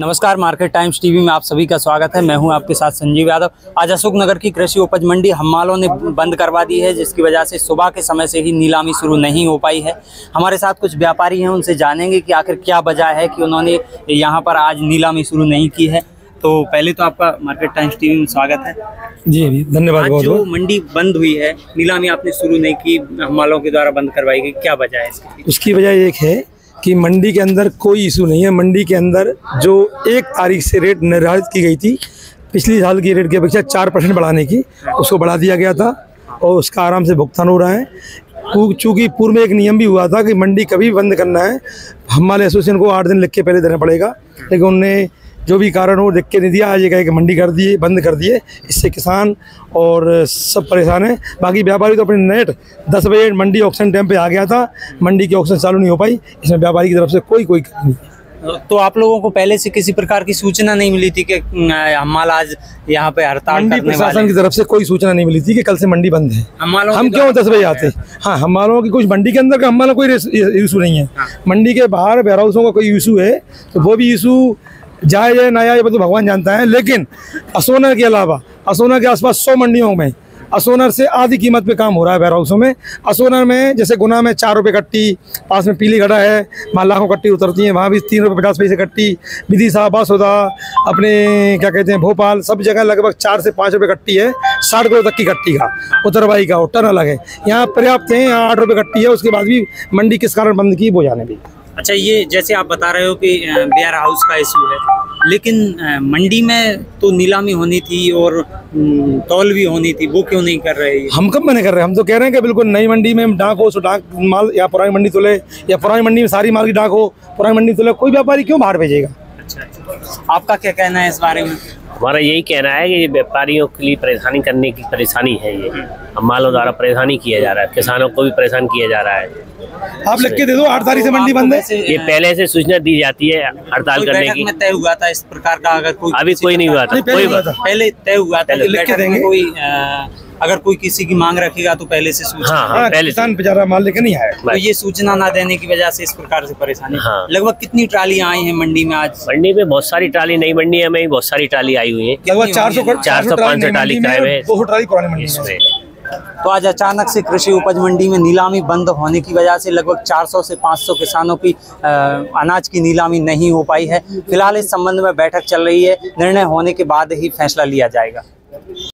नमस्कार, market times TV में आप सभी का स्वागत है। मैं हूं आपके साथ संजीव यादव। आज अशोक नगर की कृषि उपज मंडी हम्मालों ने बंद करवा दी है, जिसकी वजह से सुबह के समय से ही नीलामी शुरू नहीं हो पाई है। हमारे साथ कुछ व्यापारी हैं, उनसे जानेंगे कि आखिर क्या वजह है कि उन्होंने यहां पर आज नीलामी शुरू नहीं की है। तो पहले तो आपका मार्केट टाइम्स टीवी में स्वागत है। जी धन्यवाद। जो मंडी बंद हुई है, नीलामी आपने शुरू नहीं की, हम्मालों के द्वारा बंद करवाई गई, क्या वजह है इसकी? उसकी वजह एक है कि मंडी के अंदर कोई इशू नहीं है। मंडी के अंदर जो 1 तारीख से रेट निर्धारित की गई थी, पिछली साल की रेट की अपेक्षा 4% बढ़ाने की, उसको बढ़ा दिया गया था और उसका आराम से भुगतान हो रहा है। चूँकि पूर्व में एक नियम भी हुआ था कि मंडी कभी बंद करना है, हमारे एसोसिएशन को 8 दिन लिख के पहले देना पड़ेगा, लेकिन उनने जो भी कारण हो लिख के नहीं दिया। आज ये कहे कि मंडी कर दिए, बंद कर दिए। इससे किसान और सब परेशान हैं। बाकी व्यापारी तो अपने नेट 10 बजे मंडी ऑक्शन टाइम पे आ गया था, मंडी की ऑक्शन चालू नहीं हो पाई। इसमें व्यापारी की तरफ से कोई कमी नहीं। तो आप लोगों को पहले से किसी प्रकार की सूचना नहीं मिली थी कि हम्माल आज यहाँ पे हड़ताल? मंडी प्रशासन की तरफ से कोई सूचना नहीं मिली थी कि कल से मंडी बंद है। हम क्यों 10 बजे आते? हाँ, हम्मालों की कुछ मंडी के अंदर का हम्मालों कोई इशू नहीं है। मंडी के बाहर वेयरहाउसों का कोई इशू है तो वो भी इशू जाए या ना आए तो भगवान जानता है। लेकिन असोनर के अलावा असोनर के आसपास 100 मंडियों में असोनर से आधी कीमत पे काम हो रहा है। वेयरहाउसों में असोनर में जैसे गुना में 4 रुपये कट्टी, पास में पीली घड़ा है वहाँ लाखों कट्टी उतरती हैं, वहाँ भी 3 रुपये 50 पैसे कट्टी। विदिशा, बासोदा, अपने क्या कहते हैं भोपाल, सब जगह लगभग 4 से 5 रुपये कट्टी है। 60 किलो तक की कट्टी का उतरवाई का टन अलग है। यहाँ पर्याप्त है, यहाँ 8 रुपये कट्टी है। उसके बाद भी मंडी किस कारण बंद की वो जाने भी। अच्छा, ये जैसे आप बता रहे हो कि वेयर हाउस का इशू है, लेकिन मंडी में तो नीलामी होनी थी और तौल भी होनी थी, वो क्यों नहीं कर रहे? हम कब मना कर रहे हैं? हम तो कह रहे हैं कि बिल्कुल नई मंडी में डाक हो सो डाक माल, या पुरानी मंडी तोले, या पुरानी मंडी में सारी माल की डाक हो, पुरानी मंडी तोले। कोई व्यापारी क्यों बाहर भेजेगा? अच्छा, आपका क्या कहना है इस बारे में? हमारा यही कहना है कि व्यापारियों के लिए परेशानी करने की परेशानी है, ये हम्मालों द्वारा परेशानी किया जा रहा है, किसानों को भी परेशान किया जा रहा है। आप लिख के दे दो 8 तारीख से मंडी बंद है। ये पहले से सूचना दी जाती है हड़ताल करने की। तय हुआ था इस प्रकार का? अगर कोई अभी कोई नहीं हुआ था, कोई पहले तय हुआ था लिख के देंगे। कोई अगर कोई किसी की मांग रखेगा तो पहले से सूचना, किसान बेचारा माल लेके नहीं आया, तो ये सूचना ना देने की वजह से इस प्रकार से परेशानी। लगभग कितनी ट्रालियाँ आई हैं मंडी में आज? मंडी में बहुत सारी ट्राली, नई मंडी है में बहुत सारी ट्राली आई हुई है, लगभग 400-500 ट्राली में, 200 ट्राली पुरानी मंडी में। तो आज अचानक से कृषि उपज मंडी में नीलामी बंद होने की वजह से लगभग 400 से 500 किसानों की अनाज की नीलामी नहीं हो पाई है। फिलहाल इस संबंध में बैठक चल रही है, निर्णय होने के बाद ही फैसला लिया जाएगा।